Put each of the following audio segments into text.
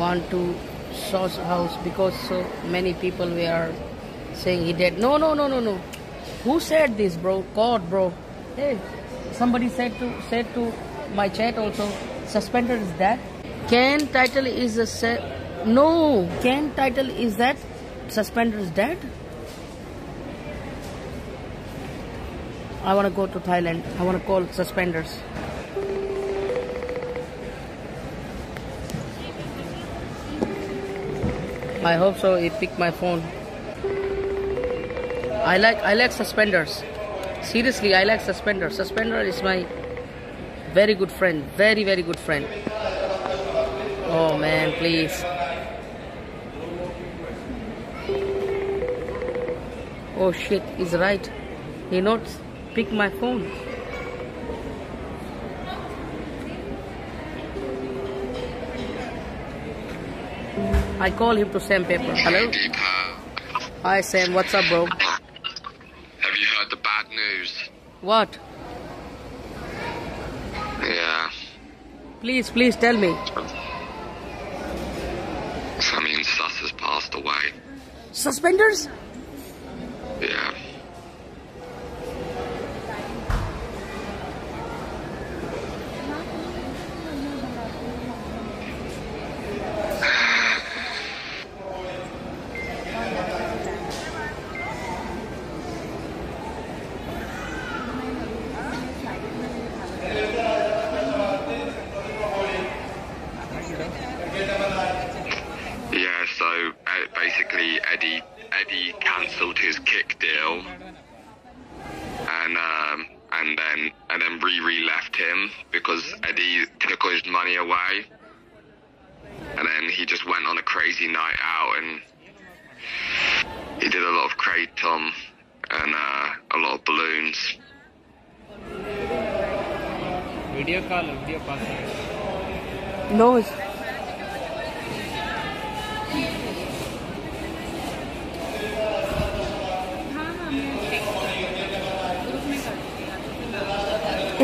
want to source house because so many people were saying he dead. No. Who said this, bro? God, bro. Hey, somebody said to my chat also, Suspender is that. Can title is a set. No, can title is that Suspender is dead. I want to go to Thailand. I want to call Suspenders. I hope so. He picked my phone. I like Suspenders. Seriously, I like Suspenders. Suspender is my very good friend. Very, very good friend. Oh man, please. Oh shit, he's right. He notes. Pick my phone. I call him to Sam Pepper. Hello? Hey, Deepak. Hi Sam, what's up, bro? Have you heard the bad news? What? Yeah. Please tell me. I mean, Sus has passed away. Suspenders? Yeah.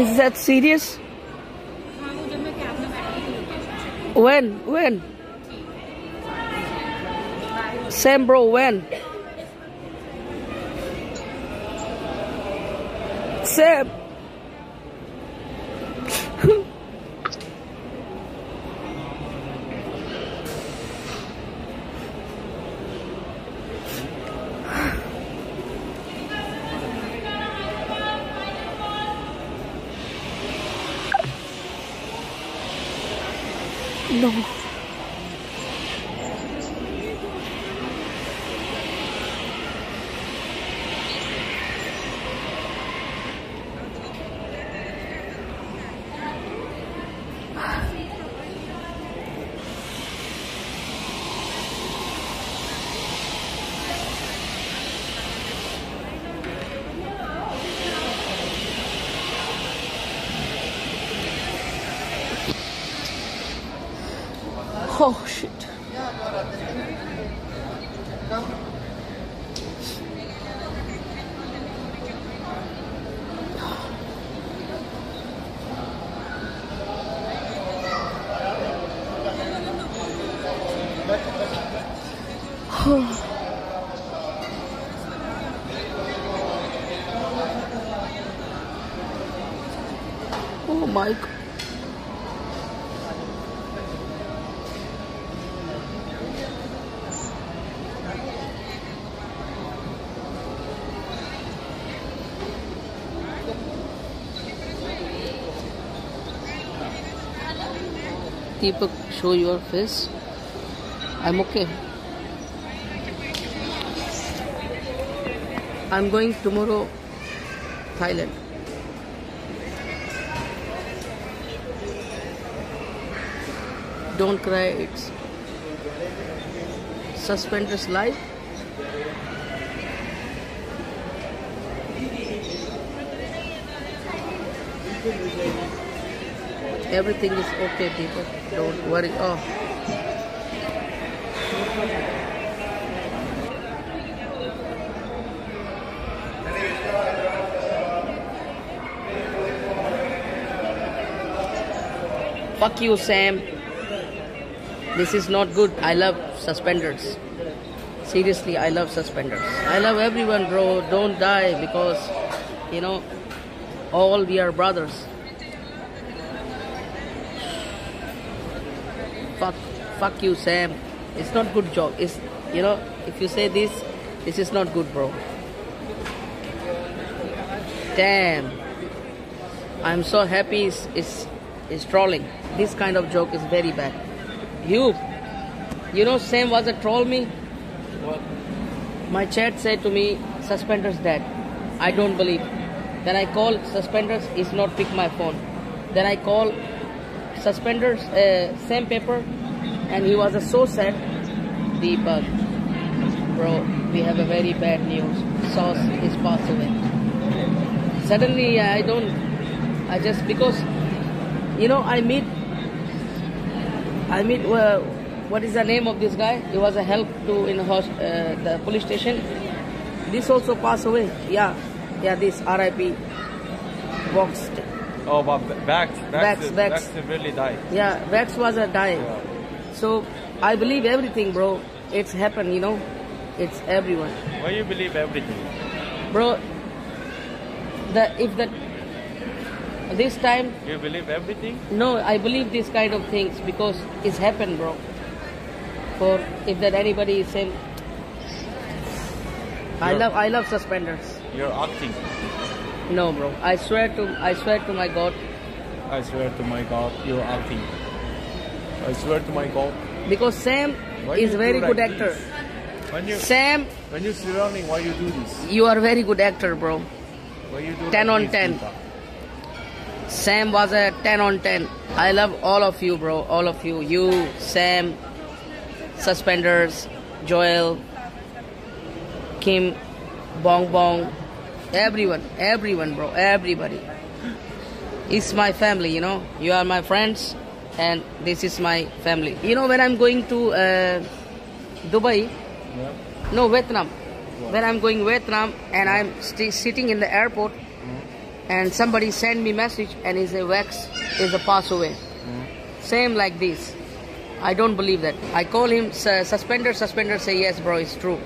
Is that serious? When? Sam bro, when? Sam! No. Oh shit. Oh my God. Deepak, show your face. I'm okay. I'm going tomorrow, Thailand. Don't cry, it's Suspender's life. Everything is okay, people. Don't worry. Oh. Fuck you, Sam. This is not good. I love suspenders. Seriously, I love suspenders. I love everyone, bro. Don't die because, you know, all we are brothers. Fuck you, Sam. It's not good job. It's, you know, if you say this, this is not good, bro. Damn. I'm so happy it's trolling. This kind of joke is very bad. You know Sam was a troll me? What? My chat said to me, Suspendas dead. I don't believe. Then I call Suspendas, is not pick my phone. Then I call Suspendas, Sam Pepper, and he was so sad. Deepak, bro, we have a very bad news. Sauce is passed away. Suddenly I don't... I just, because, you know, I meet, what is the name of this guy? He was a help to in the police station. This also passed away. Yeah, this RIP box. Oh, but Vax really died. Yeah, Vax was a die. Yeah. So I believe everything, bro. It's happened, you know. It's everyone. Why you believe everything? Bro, this time... You believe everything? No, I believe these kind of things because it's happened, bro. For if that anybody is saying... I love suspenders. You're acting. No, bro. I swear to my God. I swear to my God, you're acting. I swear to my God. Because Sam is very good actor. When you're surrounding, why you do this? You are very good actor, bro. Why you do 10 on 10. Sam was a 10 on 10. I love all of you, bro. All of you. You, Sam, Suspenders, Joel, Kim, Bong Bong. Everyone, bro. Everybody. It's my family, you know. You are my friends and this is my family. You know, when I'm going to Dubai, yeah. No, Vietnam. Yeah. When I'm going Vietnam and I'm sitting in the airport, and somebody sent me message and he said Vax is a pass away. Same like this. I don't believe that. I call him Suspender. Suspender say yes, bro, it's true.